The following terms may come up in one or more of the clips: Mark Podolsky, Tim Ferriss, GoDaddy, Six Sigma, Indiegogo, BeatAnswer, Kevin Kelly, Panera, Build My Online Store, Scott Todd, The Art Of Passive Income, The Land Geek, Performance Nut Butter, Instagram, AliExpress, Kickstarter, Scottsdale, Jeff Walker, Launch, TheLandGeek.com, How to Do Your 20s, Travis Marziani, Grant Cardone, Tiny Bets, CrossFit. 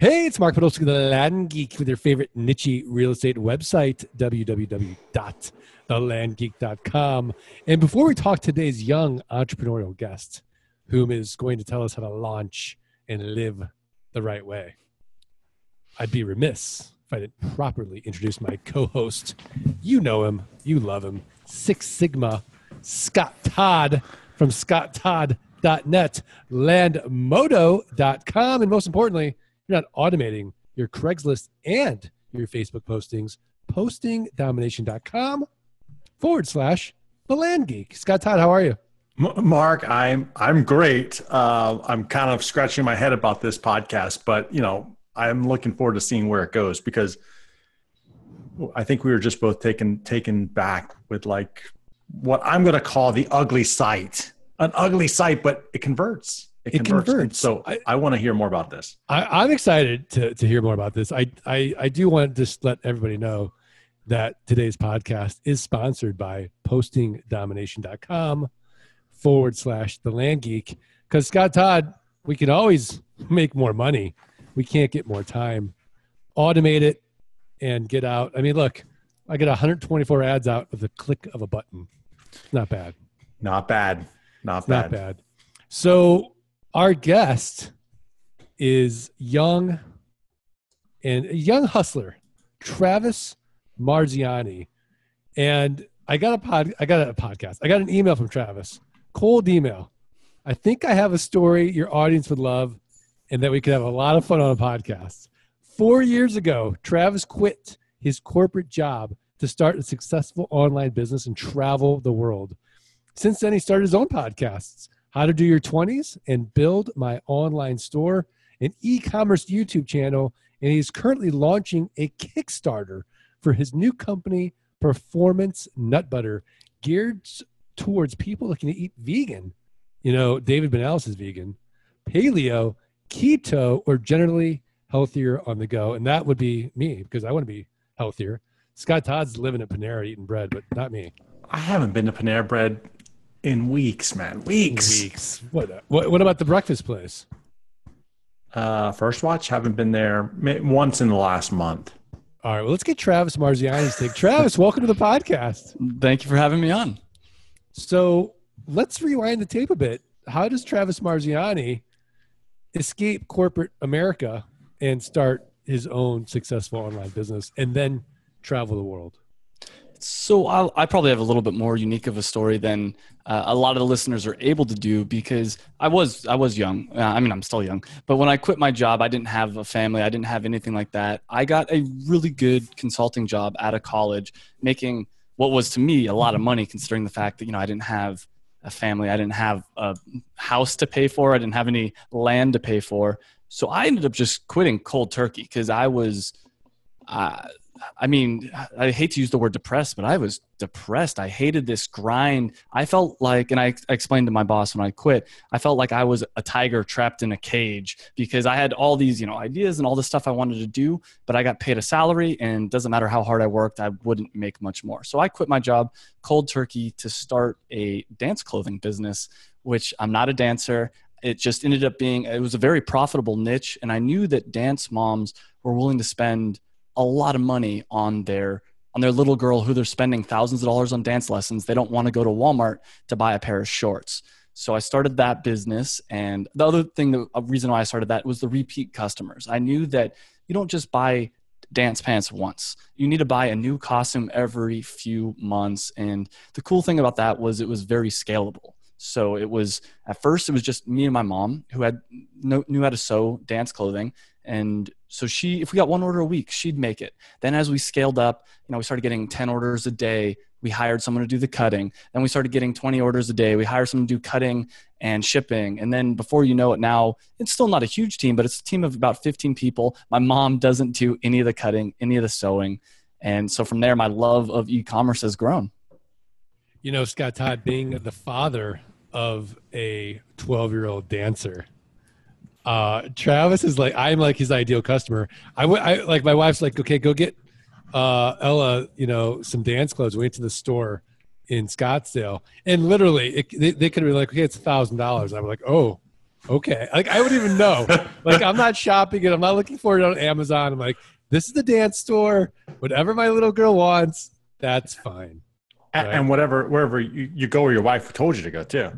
Hey, it's Mark Podolsky, The Land Geek, with your favorite niche real estate website, www.thelandgeek.com. And before we talk today's young entrepreneurial guest, whom is going to tell us how to launch and live the right way, I'd be remiss if I didn't properly introduce my co-host. You know him, you love him, Six Sigma, Scott Todd from scotttodd.net, landmodo.com, and most importantly, you're not automating your Craigslist and your Facebook postings, postingdomination.com/thelandgeek. Scott Todd, how are you? Mark, I'm great. I'm kind of scratching my head about this podcast, but you know, I'm looking forward to seeing where it goes, because I think we were just both taken back with like what I'm going to call the ugly site, an ugly site, but it converts. It converts. So I want to hear more about this. I'm excited to hear more about this. I do want to just let everybody know that today's podcast is sponsored by postingdomination.com/thelandgeek. Because Scott Todd, we can always make more money. We can't get more time. Automate it and get out. I mean, look, I get 124 ads out with the click of a button. Not bad. So our guest is a young hustler, Travis Marziani. And I got an email from Travis, cold email. I think I have a story your audience would love and that we could have a lot of fun on a podcast. 4 years ago, Travis quit his corporate job to start a successful online business and travel the world. Since then, he started his own podcasts, How to Do Your 20s and Build My Online Store, an e-commerce YouTube channel, and he's currently launching a Kickstarter for his new company, Performance Nut Butter, geared towards people looking to eat vegan. You know, David Bonalis is vegan, paleo, keto, or generally healthier on the go. And that would be me, because I want to be healthier. Scott Todd's living at Panera eating bread, but not me. I haven't been to Panera Bread in weeks, man. Weeks. What about the breakfast place? First Watch, haven't been there once in the last month. All right, well, let's get Travis Marziani's take. Travis, welcome to the podcast. Thank you for having me on. So let's rewind the tape a bit. How does Travis Marziani escape corporate America and start his own successful online business and then travel the world? So I probably have a little bit more unique of a story than a lot of the listeners are able to do, because I was young. I mean, I'm still young, but when I quit my job, I didn't have a family. I didn't have anything like that. I got a really good consulting job out of college, making what was to me a lot of money, considering the fact that, you know, I didn't have a family. I didn't have a house to pay for. I didn't have any land to pay for. So I ended up just quitting cold turkey, because I was, I mean, I hate to use the word depressed, but I was depressed. I hated this grind. I felt like, and I explained to my boss when I quit, I felt like I was a tiger trapped in a cage, because I had all these, you know, ideas and all this stuff I wanted to do, but I got paid a salary, and it doesn't matter how hard I worked, I wouldn't make much more. So I quit my job cold turkey to start a dance clothing business, which I'm not a dancer. It just ended up being, it was a very profitable niche. And I knew that dance moms were willing to spend a lot of money on their little girl who they're spending thousands of dollars on dance lessons. They don't want to go to Walmart to buy a pair of shorts. So I started that business. And the other thing, the reason why I started that was the repeat customers. I knew that you don't just buy dance pants once. You need to buy a new costume every few months. And the cool thing about that was it was very scalable. So it was, at first it was just me and my mom, who knew how to sew dance clothing. And so if we got one order a week, she'd make it. Then as we scaled up, you know, we started getting 10 orders a day. We hired someone to do the cutting. Then we started getting 20 orders a day. We hired someone to do cutting and shipping. And then before you know it now, it's still not a huge team, but it's a team of about 15 people. My mom doesn't do any of the cutting, any of the sewing. And so from there, my love of e-commerce has grown. You know, Scott Todd, being the father of a 12-year-old dancer, Travis is like, I'm like his ideal customer. I like, my wife's like, okay, go get Ella, you know, some dance clothes. We went to the store in Scottsdale, and literally they could be like, okay, it's $1,000. I'm like, oh, okay. Like, I wouldn't even know. Like, I'm not shopping it. I'm not looking for it on Amazon. I'm like, this is the dance store. Whatever my little girl wants, that's fine. Right? And whatever, wherever you go where your wife told you to go too.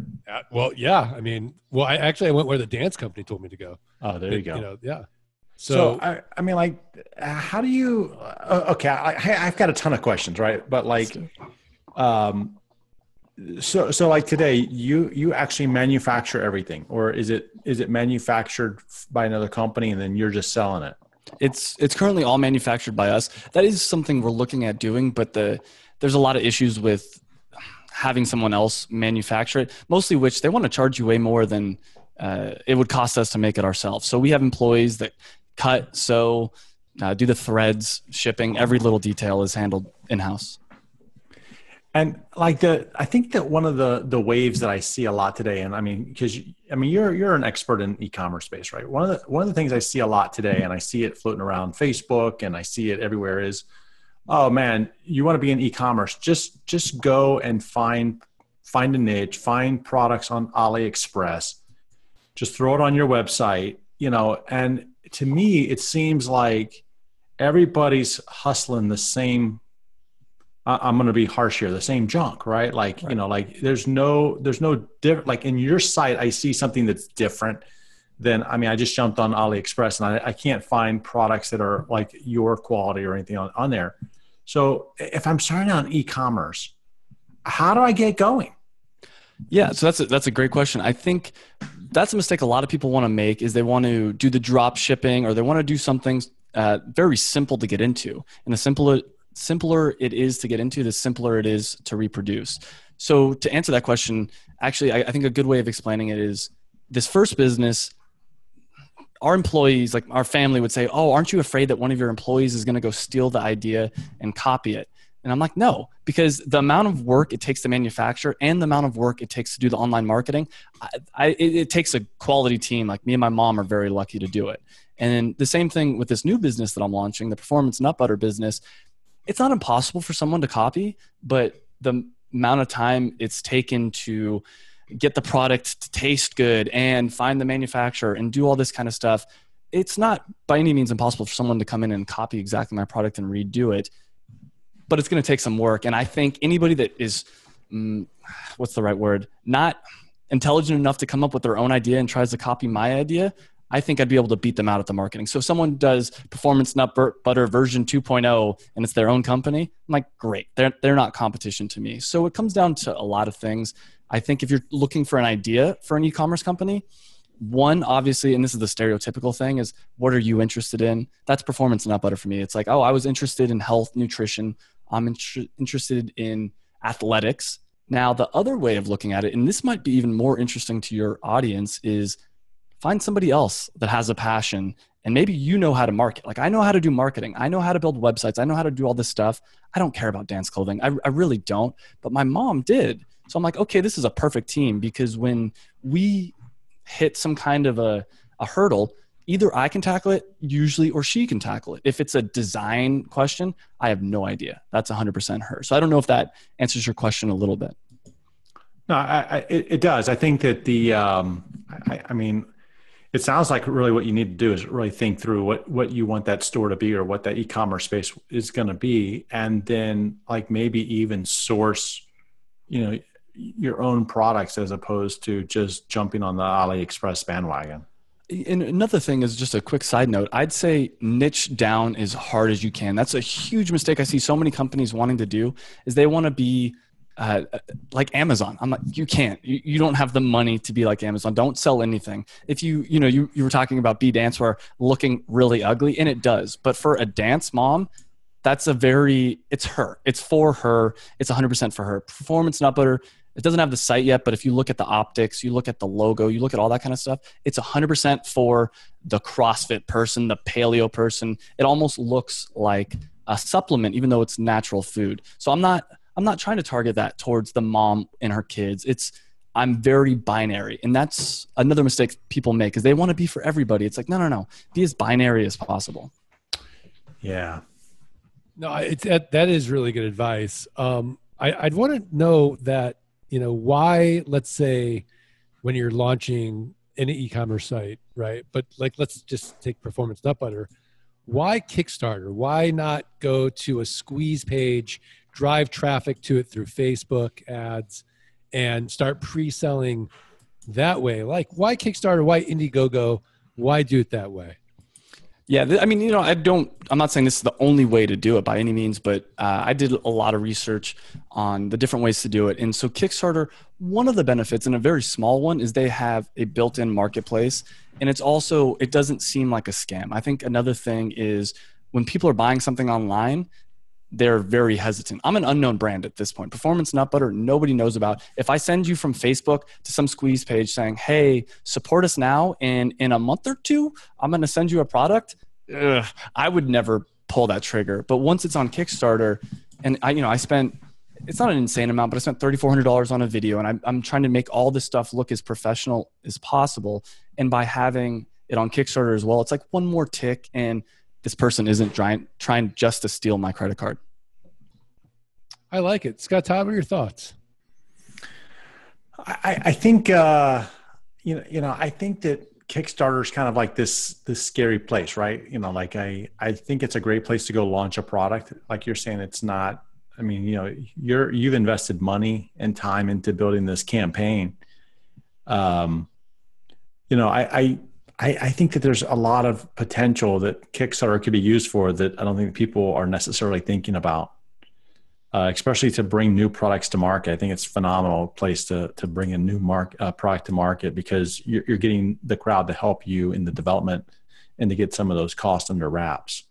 Well, yeah. I mean, well, I went where the dance company told me to go. Oh, there you go. You know, yeah. So I mean, like, how do you, okay. I've got a ton of questions, right? But like, so like today you actually manufacture everything, or is it manufactured by another company and then you're just selling it? It's currently all manufactured by us. That is something we're looking at doing, but there's a lot of issues with having someone else manufacture it, mostly which they want to charge you way more than it would cost us to make it ourselves. So we have employees that cut, sew, do the threads, shipping, every little detail is handled in-house. And like I think that one of the waves that I see a lot today, and I mean, you're an expert in e-commerce space, right? One of the things I see a lot today, and I see it floating around Facebook and I see it everywhere, is, oh man, you want to be in e-commerce, just go and find a niche, find products on AliExpress, just throw it on your website, you know. And to me, it seems like everybody's hustling the same, I'm going to be harsh here, the same junk, right? Like, right. You know, like there's no different, like in your site, I see something that's different than, I mean, I just jumped on AliExpress and I can't find products that are like your quality or anything on there. So if I'm starting on e-commerce, how do I get going? Yeah. So that's a great question. I think that's a mistake a lot of people want to make, is they want to do the drop shipping, or they want to do something very simple to get into. And the simpler it is to get into, the simpler it is to reproduce. So to answer that question, actually, I think a good way of explaining it is this first business, our employees, like our family would say, oh, aren't you afraid that one of your employees is going to go steal the idea and copy it? And I'm like, no, because the amount of work it takes to manufacture and the amount of work it takes to do the online marketing, it takes a quality team. Like me and my mom are very lucky to do it. And then the same thing with this new business that I'm launching, the Performance Nut Butter business. It's not impossible for someone to copy, but the amount of time it's taken to get the product to taste good and find the manufacturer and do all this kind of stuff, it's not by any means impossible for someone to come in and copy exactly my product and redo it, but it's going to take some work. And I think anybody that is, what's the right word, not intelligent enough to come up with their own idea and tries to copy my idea, I think I'd be able to beat them out at the marketing. So if someone does Performance Nut Butter version 2.0 and it's their own company, I'm like, great, they're not competition to me. So it comes down to a lot of things. I think if you're looking for an idea for an e-commerce company, one, obviously, and this is the stereotypical thing, is what are you interested in? That's Performance Nut Butter for me. It's like, oh, I was interested in health, nutrition. I'm interested in athletics. Now, the other way of looking at it, and this might be even more interesting to your audience, is find somebody else that has a passion, and maybe you know how to market. Like, I know how to do marketing. I know how to build websites. I know how to do all this stuff. I don't care about dance clothing. I really don't, but my mom did. So I'm like, okay, this is a perfect team, because when we hit some kind of a hurdle, either I can tackle it usually, or she can tackle it. If it's a design question, I have no idea. That's 100% her. So I don't know if that answers your question a little bit. No, it does. I think that the, I mean, it sounds like really what you need to do is really think through what you want that store to be, or what that e-commerce space is going to be. And then like maybe even source, you know, your own products as opposed to just jumping on the AliExpress bandwagon. And another thing is just a quick side note. I'd say niche down as hard as you can. That's a huge mistake I see so many companies wanting to do, is they want to be like Amazon. I'm like, you can't, you don't have the money to be like Amazon. Don't sell anything. If you were talking about B dancewear looking really ugly, and it does, but for a dance mom, that's it's her, it's for her. It's 100% for her. Performance Nut Butter, it doesn't have the site yet, but if you look at the optics, you look at the logo, you look at all that kind of stuff, it's 100% for the CrossFit person, the paleo person. It almost looks like a supplement, even though it's natural food. So I'm not trying to target that towards the mom and her kids. I'm very binary. And that's another mistake people make, is they want to be for everybody. It's like, no, be as binary as possible. Yeah. No, that is really good advice. I'd want to know that, you know, why, let's say when you're launching any e-commerce site, right? But like, let's just take Performance Nut Butter. Why Kickstarter? Why not go to a squeeze page, drive traffic to it through Facebook ads, and start pre-selling that way? Like, why Kickstarter? Why Indiegogo? Why do it that way? Yeah, I mean, you know, I'm not saying this is the only way to do it by any means, but I did a lot of research on the different ways to do it. And so Kickstarter, one of the benefits, and a very small one, is they have a built-in marketplace. And it's also, it doesn't seem like a scam. I think another thing is when people are buying something online, they're very hesitant. I'm an unknown brand at this point. Performance Nut Butter, nobody knows about. If I send you from Facebook to some squeeze page saying, hey, support us now, and in a month or two, I'm going to send you a product, I would never pull that trigger. But once it's on Kickstarter, and I spent, it's not an insane amount, but I spent $3,400 on a video, and I'm trying to make all this stuff look as professional as possible. And by having it on Kickstarter as well, it's like one more tick, and this person isn't trying just to steal my credit card. I like it. Scott Todd, what are your thoughts? I think, I think that Kickstarter is kind of like this scary place, right? You know, like I think it's a great place to go launch a product. Like you're saying, it's not, I mean, you know, you've invested money and time into building this campaign. I think that there's a lot of potential that Kickstarter could be used for that I don't think people are necessarily thinking about, especially to bring new products to market. I think it's a phenomenal place to bring a new product to market, because you're getting the crowd to help you in the development and to get some of those costs under wraps.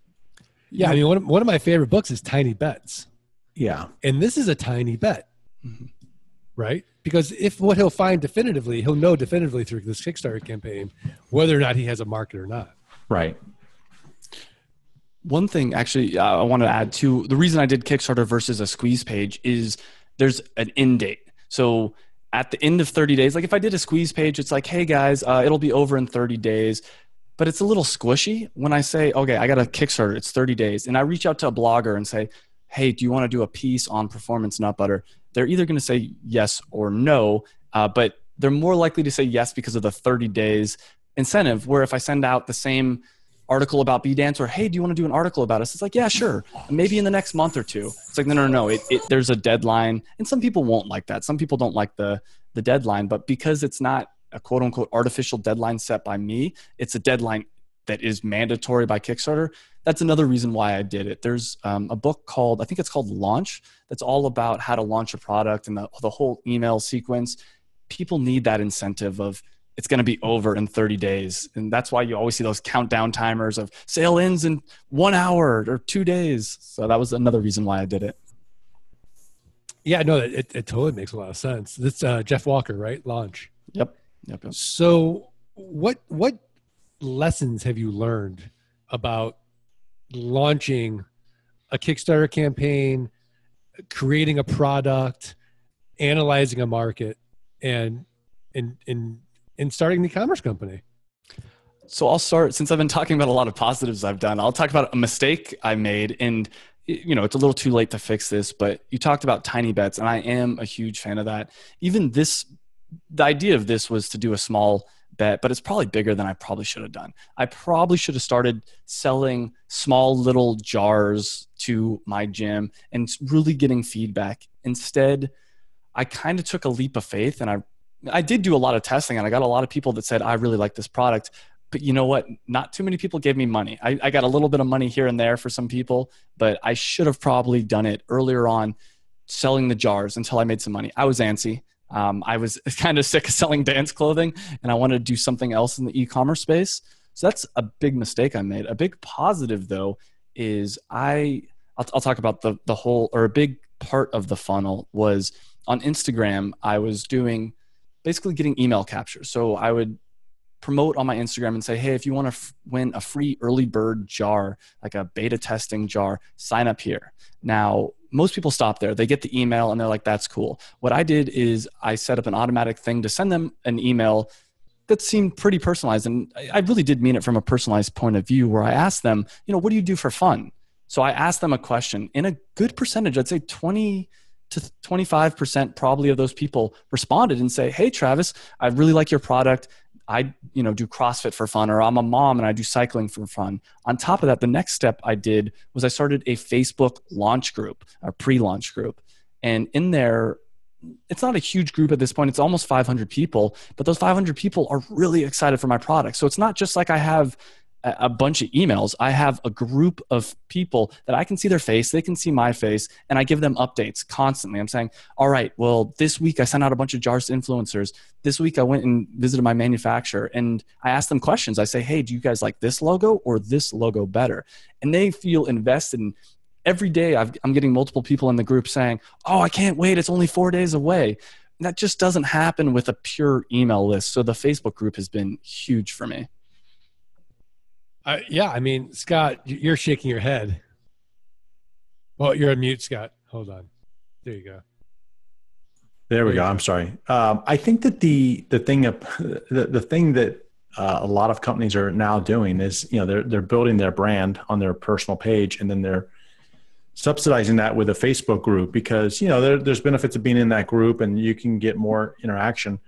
Yeah, I mean, one of my favorite books is Tiny Bets. Yeah. And this is a tiny bet, right? Because if what he'll find definitively, he'll know definitively through this Kickstarter campaign whether or not he has a market or not. Right. One thing, actually, I want to add to the reason I did Kickstarter versus a squeeze page is there's an end date. So at the end of 30 days, like if I did a squeeze page, it's like, hey guys, it'll be over in 30 days. But it's a little squishy when I say, okay, I got a Kickstarter, it's 30 days. And I reach out to a blogger and say, hey, do you want to do a piece on Performance Nut Butter? They're either going to say yes or no, but they're more likely to say yes because of the 30 days incentive, where if I send out the same article about B-Dance or, hey, do you want to do an article about us? It's like, yeah, sure. Maybe in the next month or two. It's like, no. There's a deadline. And some people won't like that. Some people don't like the deadline, but because it's not a quote unquote artificial deadline set by me, it's a deadline that is mandatory by Kickstarter. That's another reason why I did it. There's a book called, I think it's called Launch, that's all about how to launch a product and the whole email sequence. People need that incentive of it's going to be over in 30 days. And that's why you always see those countdown timers of sale ends in 1 hour or 2 days. So that was another reason why I did it. Yeah, no, it totally makes a lot of sense. That's Jeff Walker, right? Launch. Yep. So what lessons have you learned about launching a Kickstarter campaign, creating a product, analyzing a market, and starting an e-commerce company? So I'll start, since I've been talking about a lot of positives I've done, I'll talk about a mistake I made, and it's a little too late to fix this, but you talked about Tiny Bets, and I am a huge fan of that. Even this, the idea of this was to do a small bet, but it's probably bigger than I probably should have done. I probably should have started selling small little jars to my gym and really getting feedback. Instead, I kind of took a leap of faith, and I did do a lot of testing, and I got a lot of people that said, I really like this product, but you know what? Not too many people gave me money. I got a little bit of money here and there for some people, but I should have probably done it earlier on, selling the jars until I made some money. I was antsy. I was kind of sick of selling dance clothing, and I wanted to do something else in the e-commerce space. So that's a big mistake I made. A big positive though is I'll talk about the whole, or a big part of the funnel was on Instagram. I was doing basically getting email captures. So I would promote on my Instagram and say, hey, if you want to win a free early bird jar, like a beta testing jar, sign up here. Now, most people stop there. They get the email and they're like, that's cool. What I did is I set up an automatic thing to send them an email that seemed pretty personalized. And I really did mean it from a personalized point of view, where I asked them, what do you do for fun? So I asked them a question, and a good percentage, I'd say 20 to 25% probably of those people responded and say, hey, Travis, I really like your product. I, you know, do CrossFit for fun, or I'm a mom and I do cycling for fun. On top of that, the next step I did was I started a Facebook launch group, a pre-launch group. And in there, it's not a huge group at this point. It's almost 500 people, but those 500 people are really excited for my product. So it's not just like I have a bunch of emails. I have a group of people that I can see their face. They can see my face, and I give them updates constantly. I'm saying, all right, well, this week I sent out a bunch of jars to influencers. This week I went and visited my manufacturer, and I asked them questions. I say, hey, do you guys like this logo or this logo better? And they feel invested in. Every day I'm getting multiple people in the group saying, oh, I can't wait. It's only 4 days away. And that just doesn't happen with a pure email list. So the Facebook group has been huge for me. Yeah. I mean, Scott, you're shaking your head. Well, you're on mute, Scott. Hold on. There you go. There we go. I'm sorry. I think that the thing that a lot of companies are now doing is, you know, they're building their brand on their personal page, and then they're subsidizing that with a Facebook group, because, you know, there's benefits of being in that group and you can get more interaction.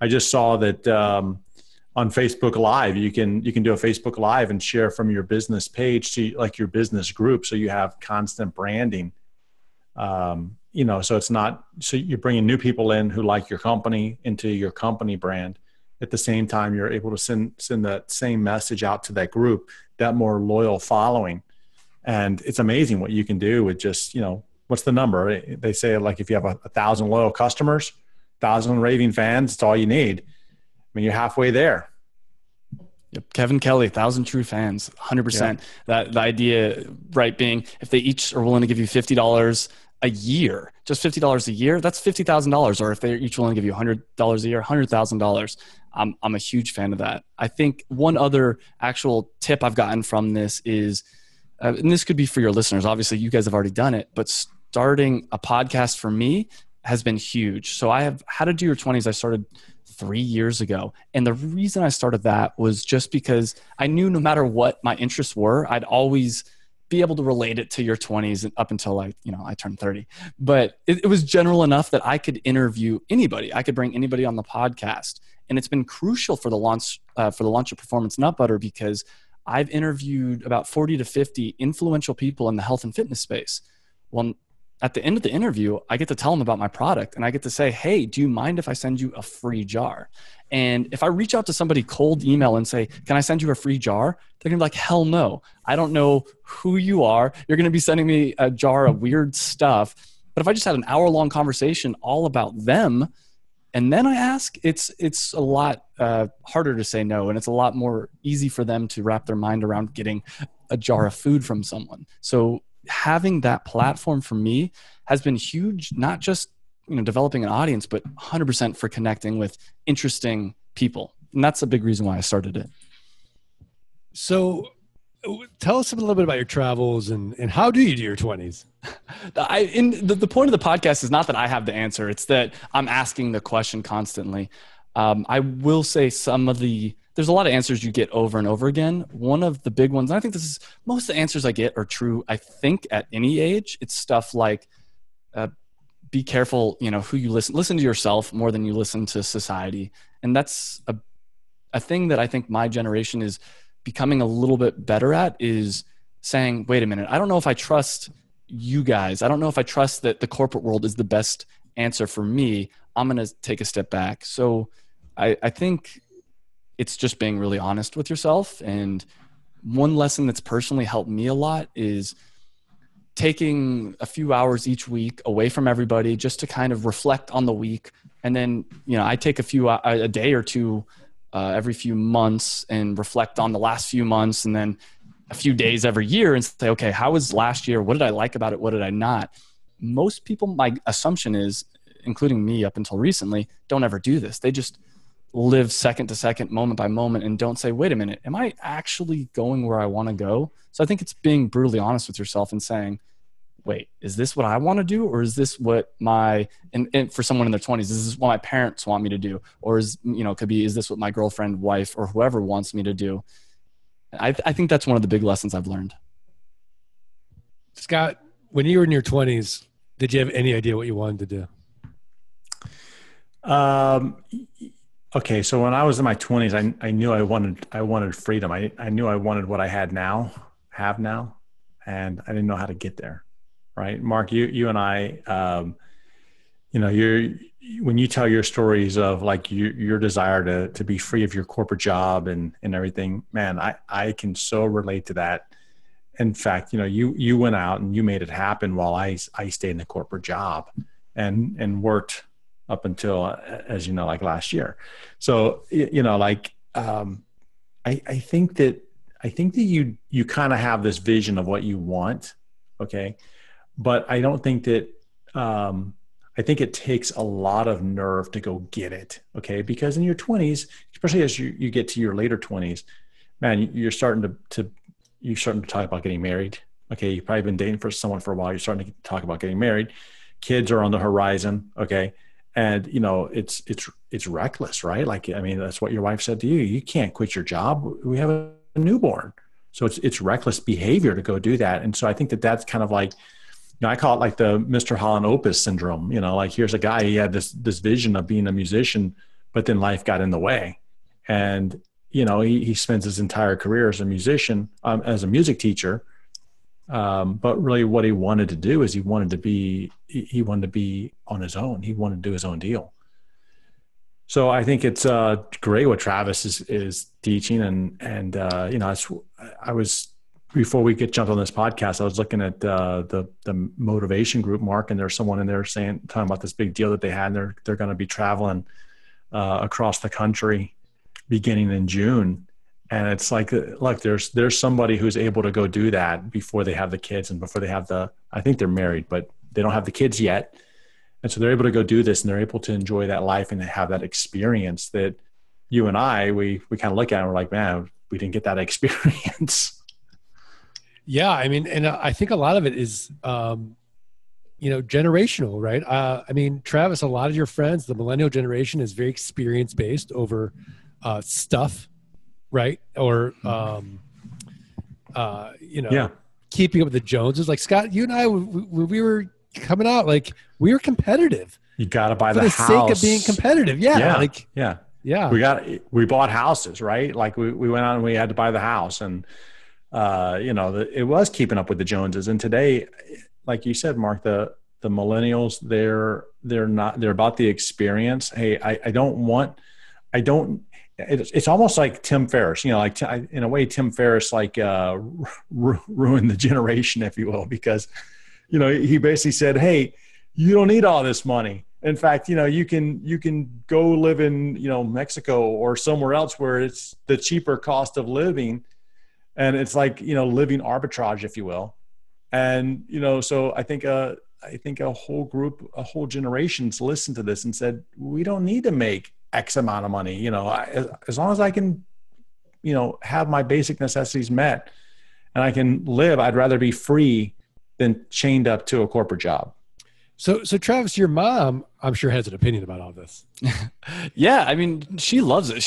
I just saw that on Facebook Live, you can do a Facebook Live and share from your business page to like your business group. So you have constant branding, you know, so it's not, so you're bringing new people in who like your company into your company brand. At the same time, you're able to send that same message out to that group, that more loyal following. And it's amazing what you can do with just, you know, what's the number? They say, like, if you have 1,000 loyal customers, 1,000 raving fans, it's all you need. I mean, you're halfway there. Yep. Kevin Kelly, 1,000 true fans, 100%. Yeah. The idea, right, being if they each are willing to give you $50 a year, just $50 a year, that's $50,000. Or if they're each willing to give you $100 a year, $100,000. I'm a huge fan of that. I think one other actual tip I've gotten from this is, and this could be for your listeners. Obviously, you guys have already done it, but starting a podcast for me has been huge. So I have How to Do Your 20s. I started 3 years ago. And the reason I started that was just because I knew no matter what my interests were, I'd always be able to relate it to your 20s up until I turned 30. But it was general enough that I could interview anybody. I could bring anybody on the podcast. And it's been crucial for the launch of Performance Nut Butter, because I've interviewed about 40 to 50 influential people in the health and fitness space. Well, at the end of the interview, I get to tell them about my product, and I get to say, hey, do you mind if I send you a free jar? And if I reach out to somebody cold email and say, can I send you a free jar? They're gonna be like, hell no. I don't know who you are. You're gonna be sending me a jar of weird stuff. But if I just had an hour-long conversation all about them, and then I ask, it's a lot harder to say no, and it's a lot more easy for them to wrap their mind around getting a jar of food from someone. So having that platform for me has been huge, not just developing an audience, but 100% for connecting with interesting people. And that's a big reason why I started it. So tell us a little bit about your travels and how do you do your 20s? The point of the podcast is not that I have the answer. It's that I'm asking the question constantly. I will say there's a lot of answers you get over and over again. One of the big ones, and I think this is most of the answers I get are true, I think, at any age. It's stuff like be careful, who you listen to yourself more than you listen to society. And that's a thing that I think my generation is becoming a little bit better at, is saying, wait a minute, I don't know if I trust you guys. I don't know if I trust that the corporate world is the best answer for me. I'm going to take a step back. So I think it's just being really honest with yourself. And one lesson that's personally helped me a lot is taking a few hours each week away from everybody just to kind of reflect on the week. And then, I take a day or two every few months and reflect on the last few months, and then a few days every year, and say, okay, how was last year? What did I like about it? What did I not? Most people, my assumption is, including me up until recently, don't ever do this. They just live second to second, moment by moment, and don't say, wait a minute, am I actually going where I want to go? So I think it's being brutally honest with yourself and saying, wait, is this what I want to do? Or is this what and for someone in their 20s, is this what my parents want me to do? Or is this what my girlfriend, wife, or whoever wants me to do? I think that's one of the big lessons I've learned. Scott, when you were in your 20s, did you have any idea what you wanted to do? Okay, so when I was in my 20s, I knew I wanted freedom. I knew I wanted what I had now, and I didn't know how to get there. Right, Mark, you and I, you know, when you tell your stories of like your desire to be free of your corporate job and everything, man, I can so relate to that. In fact, you know, you went out and you made it happen while I stayed in a corporate job and worked up until, as you know, like last year. So, you know, like, I think that you kind of have this vision of what you want. Okay. But I don't think that, I think it takes a lot of nerve to go get it. Okay. Because in your 20s, especially as you get to your later 20s, man, you're starting to talk about getting married. Okay. You've probably been dating someone for a while. You're starting to talk about getting married. Kids are on the horizon. Okay. And you know, it's reckless, right? Like, I mean, that's what your wife said to you. You can't quit your job. We have a newborn. So it's reckless behavior to go do that. And so I think that that's kind of like, you know, I call it like the Mr. Holland Opus syndrome. You know, like here's a guy, he had this vision of being a musician, but then life got in the way. And, you know, he spends his entire career as a musician, as a music teacher. But really what he wanted to do is he wanted to be on his own. He wanted to do his own deal. So I think it's great what Travis is teaching. And you know, before we jumped on this podcast, I was looking at the motivation group, Mark, and there's someone in there talking about this big deal that they had, and they're going to be traveling across the country beginning in June. And it's like, look, there's somebody who's able to go do that before they have the kids and before they have I think they're married, but they don't have the kids yet. And so they're able to go do this and they're able to enjoy that life and have that experience that you and I, we kind of look at it and we're like, man, we didn't get that experience. Yeah. I mean, and I think a lot of it is, you know, generational, right? I mean, Travis, a lot of your friends, the millennial generation is very experience based over stuff, right? Or, you know, yeah. Keeping up with the Joneses. Like Scott, you and I, we were coming out, like we were competitive. You got to buy the house. For the sake of being competitive. Yeah. Yeah. Like, yeah. Yeah. We bought houses, right? Like we went out and we had to buy the house and, you know, it was keeping up with the Joneses. And today, like you said, Mark, the millennials, they're about the experience. Hey, it's almost like Tim Ferriss, you know, like in a way, Tim Ferriss, like, ruined the generation, if you will, because, you know, he basically said, hey, you don't need all this money. In fact, you know, you can go live in, you know, Mexico or somewhere else where it's the cheaper cost of living. And it's like, you know, living arbitrage, if you will. And, you know, so I think a whole generation's listened to this and said, we don't need to make X amount of money. You know, as long as I can, you know, have my basic necessities met and I can live, I'd rather be free than chained up to a corporate job. So Travis, your mom, I'm sure has an opinion about all this. Yeah. I mean, she loves it.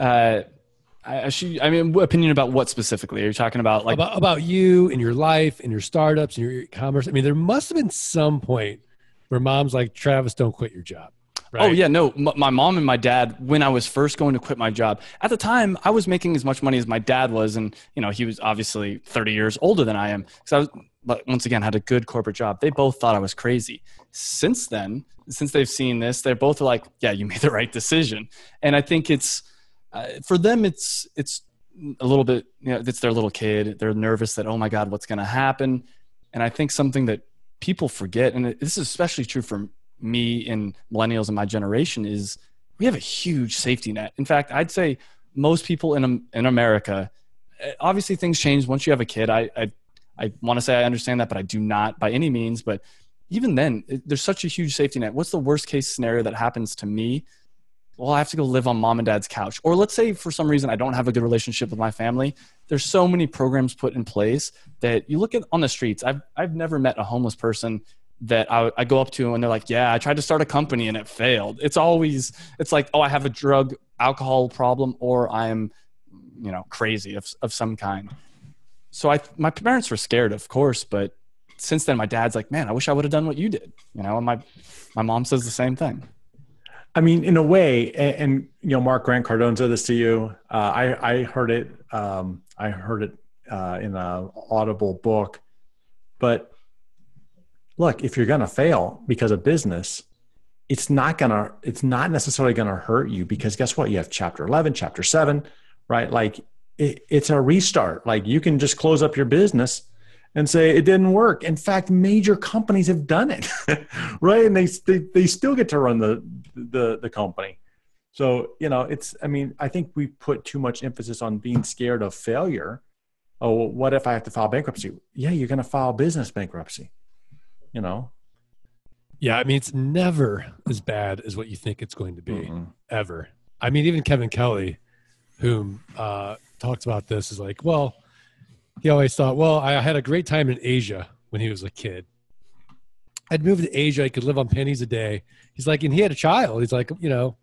Opinion about what specifically? Are you talking about like about you and your life and your startups and your e-commerce? I mean, there must have been some point where mom's like, Travis, don't quit your job. Right? Oh yeah, no. My mom and my dad, when I was first going to quit my job, at the time I was making as much money as my dad was, and you know he was obviously 30 years older than I am. So I was, once again, had a good corporate job. They both thought I was crazy. Since then, since they've seen this, they're both like, yeah, you made the right decision. And I think it's. For them, it's a little bit, you know, it's their little kid. They're nervous that, oh my God, what's going to happen? And I think something that people forget, and this is especially true for me and millennials in my generation, is we have a huge safety net. In fact, I'd say most people in America, obviously things change once you have a kid. I want to say I understand that, but I do not by any means. But even then, there's such a huge safety net. What's the worst case scenario that happens to me? Well, I have to go live on mom and dad's couch. Or let's say for some reason, I don't have a good relationship with my family. There's so many programs put in place that you look at on the streets. I've never met a homeless person that I go up to and they're like, yeah, I tried to start a company and it failed. It's like, oh, I have a drug, alcohol problem, or I'm, you know, crazy of some kind. So my parents were scared, of course, but since then my dad's like, man, I wish I would have done what you did. You know, and my mom says the same thing. I mean, in a way, and you know, Mark, Grant Cardone said this to you. I heard it. I heard it in an Audible book. But look, if you're going to fail because of business, it's not necessarily going to hurt you, because guess what? You have chapter 11, chapter 7, right? Like it's a restart. Like you can just close up your business and say, it didn't work. In fact, major companies have done it, right? And they still get to run the company. So, you know, I mean, I think we put too much emphasis on being scared of failure. Oh, well, what if I have to file bankruptcy? Yeah, you're going to file business bankruptcy, you know? Yeah, I mean, it's never as bad as what you think it's going to be, ever. I mean, even Kevin Kelly, whom talks about this, is like, well, he always thought, well, I had a great time in Asia when he was a kid. I'd moved to Asia. I could live on pennies a day. He's like, and he had a child. He's like, you know,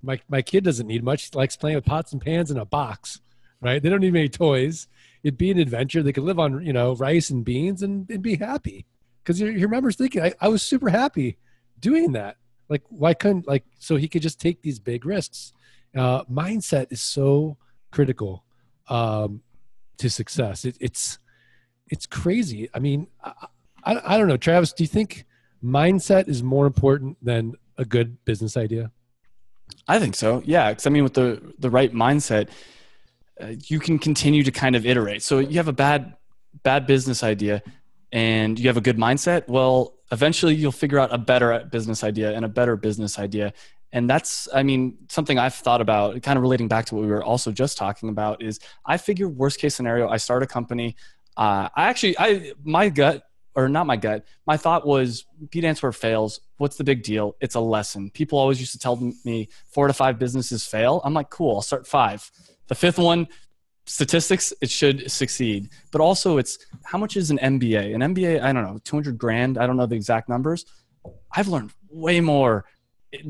my kid doesn't need much. He likes playing with pots and pans in a box, right? They don't need many toys. It'd be an adventure. They could live on, you know, rice and beans and be happy. Because he remembers thinking, I was super happy doing that. Like, why couldn't, like, so he could just take these big risks. Mindset is so critical to success. It's crazy. I mean, I don't know. Travis, do you think mindset is more important than a good business idea? I think so. Yeah. Because I mean, with the right mindset, you can continue to kind of iterate. So you have a bad business idea and you have a good mindset, well, eventually you'll figure out a better business idea and a better business idea. And that's, I mean, something I've thought about, kind of relating back to what we were also just talking about, is I figure worst case scenario, I start a company. My thought was, Pete Antwerp fails. What's the big deal? It's a lesson. People always used to tell me 4 to 5 businesses fail. I'm like, cool, I'll start 5. The 5th one, statistics, it should succeed. But also, it's how much is an MBA? An MBA, I don't know, 200 grand. I don't know the exact numbers. I've learned way more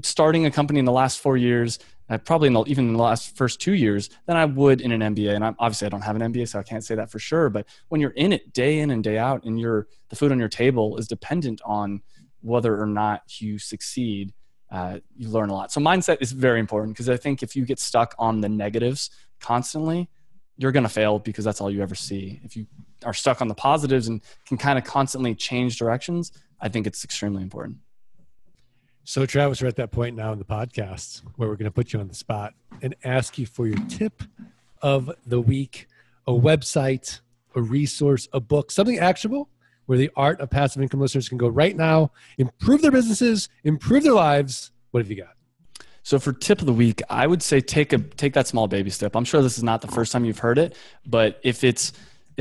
starting a company in the last 4 years, probably even in the last first 2 years, than I would in an MBA. And obviously, I don't have an MBA, so I can't say that for sure. But when you're in it day in and day out, and the food on your table is dependent on whether or not you succeed, you learn a lot. So mindset is very important, because I think if you get stuck on the negatives constantly, you're going to fail, because that's all you ever see. If you are stuck on the positives and can kind of constantly change directions, I think it's extremely important. So Travis, we're at that point now in the podcast where we're going to put you on the spot and ask you for your tip of the week, a website, a resource, a book, something actionable where the art of passive income listeners can go right now, improve their businesses, improve their lives. What have you got? So for tip of the week, I would say take that small baby step. I'm sure this is not the first time you've heard it, but if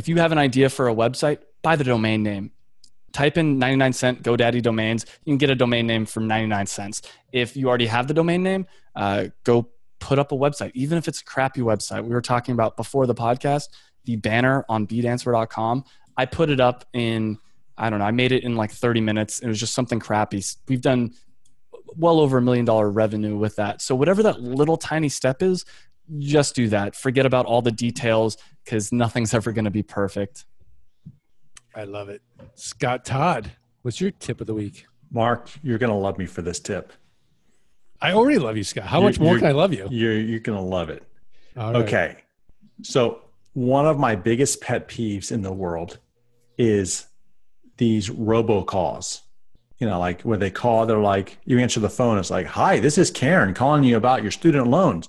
you have an idea for a website, buy the domain name. Type in 99-cent GoDaddy domains. You can get a domain name for 99 cents. If you already have the domain name, go put up a website, even if it's a crappy website. We were talking about before the podcast, the banner on BeatAnswer.com. I put it up in, I don't know, I made it in like 30 minutes. It was just something crappy. We've done well over $1 million revenue with that. So whatever that little tiny step is, just do that. Forget about all the details, because nothing's ever going to be perfect. I love it. Scott Todd, what's your tip of the week? Mark, you're going to love me for this tip. I already love you, Scott. How much more can I love you? You're going to love it. All right. Okay. So one of my biggest pet peeves in the world is these robocalls. You know, like when they call, they're like, you answer the phone, it's like, hi, this is Karen calling you about your student loans.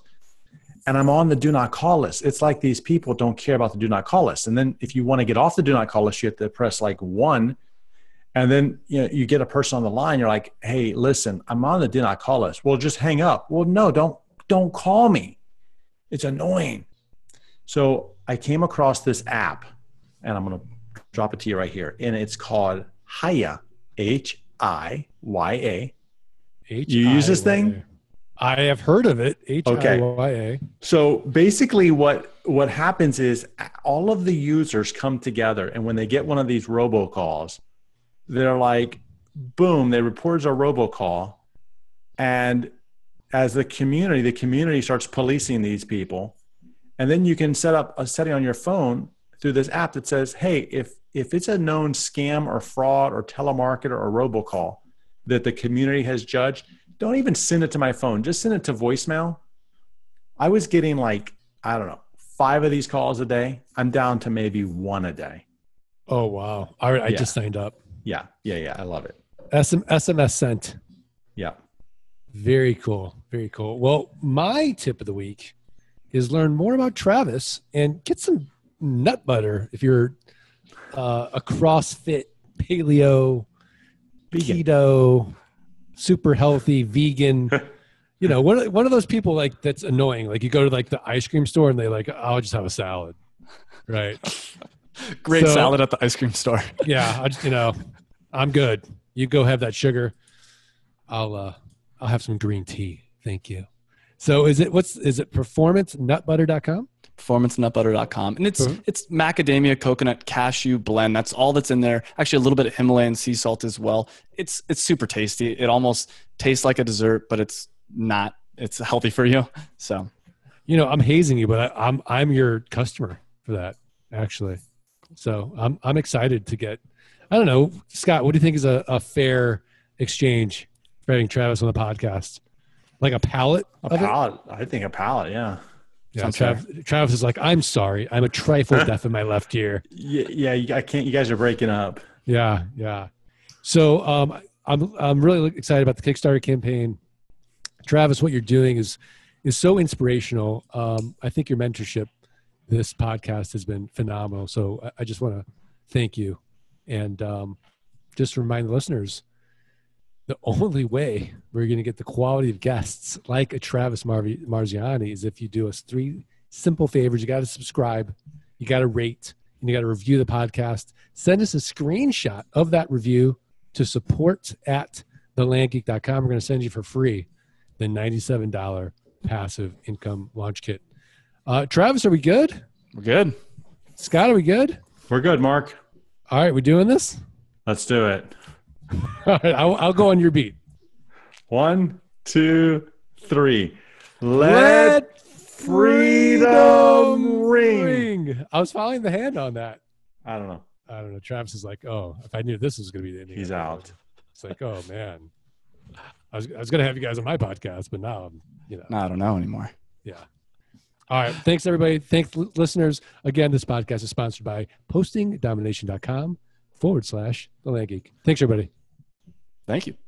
And I'm on the do not call list. It's like these people don't care about the do not call list. And then if you want to get off the do not call list, you have to press like 1. And then, you know, you get a person on the line. You're like, hey, listen, I'm on the do not call list. Well, just hang up. Well, no, don't call me. It's annoying. So I came across this app, and I'm going to drop it to you right here. And it's called Hiya, HIYA. You use this thing? I have heard of it. HIYA. Okay. So basically what happens is all of the users come together, and when they get one of these robocalls, they're like, boom, they report as a robocall. And as the community starts policing these people. And then you can set up a setting on your phone through this app that says, hey, if it's a known scam or fraud or telemarketer or robocall that the community has judged, Don't even send it to my phone. Just send it to voicemail. I was getting like, I don't know, 5 of these calls a day. I'm down to maybe 1 a day. Oh, wow. I just signed up. Yeah. Yeah. Yeah. I love it. SMS sent. Yeah. Very cool. Very cool. Well, my tip of the week is learn more about Travis and get some nut butter if you're a CrossFit, paleo, vegan, keto, super healthy, vegan. You know, one of those people like that's annoying. Like you go to like the ice cream store and they like, I'll just have a salad. Right. Great salad at the ice cream store. Yeah. I just, you know, I'm good. You go have that sugar. I'll have some green tea. Thank you. So is it performancenutbutter.com? Performancenutbutter.com. And it's macadamia, coconut, cashew blend. That's all that's in there. Actually a little bit of Himalayan sea salt as well. It's super tasty. It almost tastes like a dessert, but it's not. It's healthy for you. So, you know, I'm hazing you, but I'm your customer for that actually. So I'm excited to get, I don't know, Scott, what do you think is a fair exchange for having Travis on the podcast? Like a pallet? A pallet. I think a pallet, yeah. Yeah, Travis is like, I'm sorry. I'm a trifle deaf in my left ear. Yeah, I can't. You guys are breaking up. Yeah, yeah. So I'm really excited about the Kickstarter campaign. Travis, what you're doing is so inspirational. I think your mentorship, this podcast has been phenomenal. So I just want to thank you. And just remind the listeners, the only way we're going to get the quality of guests like a Travis Marziani is if you do us 3 simple favors. You got to subscribe, you got to rate, and you got to review the podcast. Send us a screenshot of that review to support@thelandgeek.com. We're going to send you for free the $97 passive income launch kit. Travis, are we good? We're good. Scott, are we good? We're good, Mark. All right, we doing this? Let's do it. All right, I'll go on your beat. 1, 2, 3. Let freedom ring. I was following the hand on that. I don't know. Travis is like, oh, if I knew this was going to be the ending. He's out. It's like, oh, man. I was going to have you guys on my podcast, but now I'm, you know. No, I don't know anymore. Yeah. All right. Thanks, everybody. Thanks, listeners. Again, this podcast is sponsored by PostingDomination.com/TheLandGeek. Thanks, everybody. Thank you.